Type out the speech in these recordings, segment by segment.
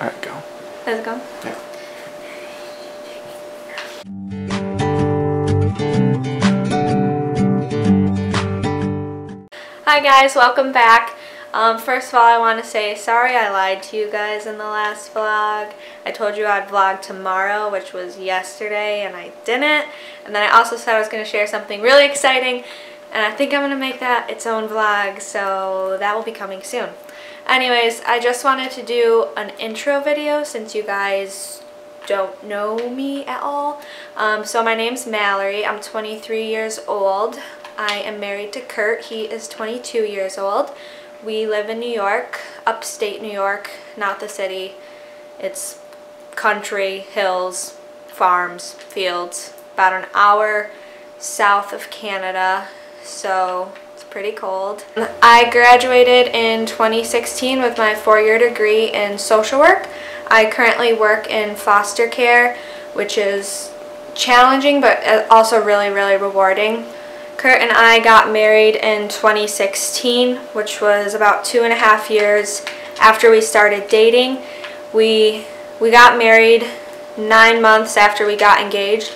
Alright, go. Let's go? Yeah. Hi guys, welcome back. First of all, I want to say sorry I lied to you guys in the last vlog. I told you I'd vlog tomorrow, which was yesterday, and I didn't. And then I also said I was going to share something really exciting, and I think I'm going to make that its own vlog, so that will be coming soon. Anyways, I just wanted to do an intro video since you guys don't know me at all. So my name's Mallory. I'm 23 years old. I am married to Kurt. He is 22 years old. We live in New York, upstate New York, not the city. It's country, hills, farms, fields, about an hour south of Canada, so it's pretty cold. I graduated in 2016 with my four-year degree in social work. I currently work in foster care, which is challenging but also really, really rewarding. Kurt and I got married in 2016, which was about 2.5 years after we started dating. We got married 9 months after we got engaged,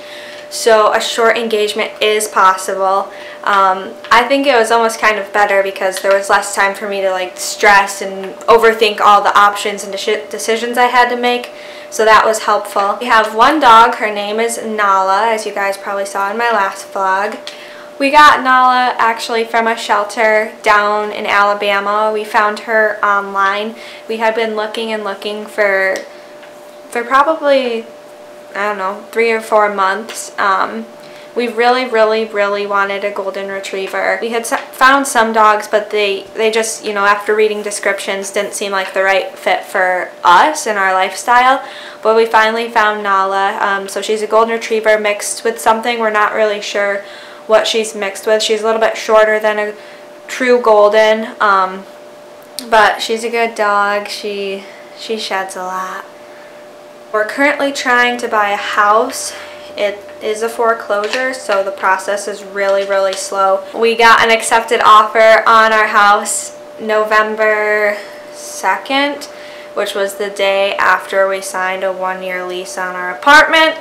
so a short engagement is possible. I think it was almost kind of better because there was less time for me to like stress and overthink all the options and decisions I had to make, so that was helpful. We have one dog. Her name is Nala, as you guys probably saw in my last vlog. We got Nala actually from a shelter down in Alabama. We found her online. We had been looking and looking for probably, I don't know, 3 or 4 months. We really, really, really wanted a golden retriever. We had found some dogs, but they just, you know, after reading descriptions, didn't seem like the right fit for us and our lifestyle. But we finally found Nala. So she's a golden retriever mixed with something. We're not really sure what she's mixed with. She's a little bit shorter than a true golden, but she's a good dog. She sheds a lot. We're currently trying to buy a house. It is a foreclosure, so the process is really, really slow. We got an accepted offer on our house November 2nd, which was the day after we signed a 1-year lease on our apartment,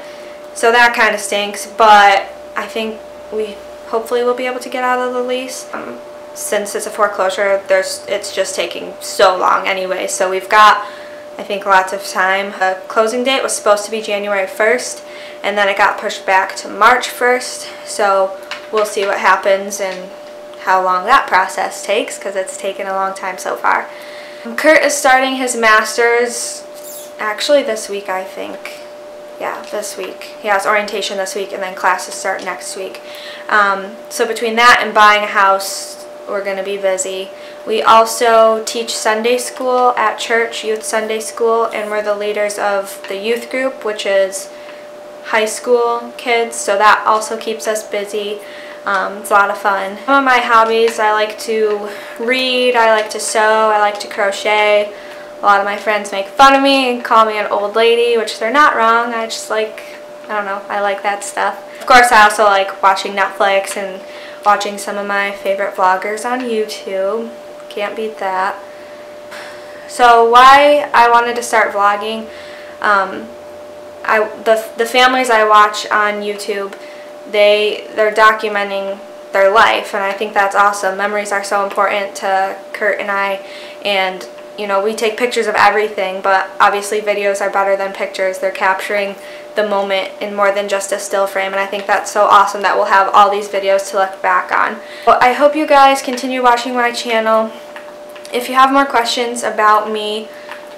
so that kind of stinks, but I think we hopefully will be able to get out of the lease. Since it's a foreclosure, it's just taking so long anyway, so we've got, I think, lots of time. The closing date was supposed to be January 1st, and then it got pushed back to March 1st, so we'll see what happens and how long that process takes, because it's taken a long time so far. Kurt is starting his master's actually this week, I think. Yeah, this week. He has orientation this week, and then classes start next week. So between that and buying a house, we're going to be busy. We also teach Sunday school at church, Youth Sunday School, and we're the leaders of the youth group, which is high school kids, so that also keeps us busy. It's a lot of fun. Some of my hobbies, I like to read, I like to sew, I like to crochet. A lot of my friends make fun of me and call me an old lady, which they're not wrong. I just like, I don't know, I like that stuff. Of course, I also like watching Netflix and watching some of my favorite vloggers on YouTube. Can't beat that. So why I wanted to start vlogging, the families I watch on YouTube, they're documenting their life, and I think that's awesome. Memories are so important to Kurt and I, and you know, we take pictures of everything, but obviously videos are better than pictures. They're capturing the moment in more than just a still frame, and I think that's so awesome that we'll have all these videos to look back on. Well, I hope you guys continue watching my channel. If you have more questions about me,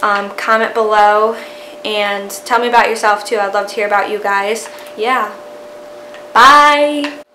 comment below and tell me about yourself too. I'd love to hear about you guys. Yeah. Bye!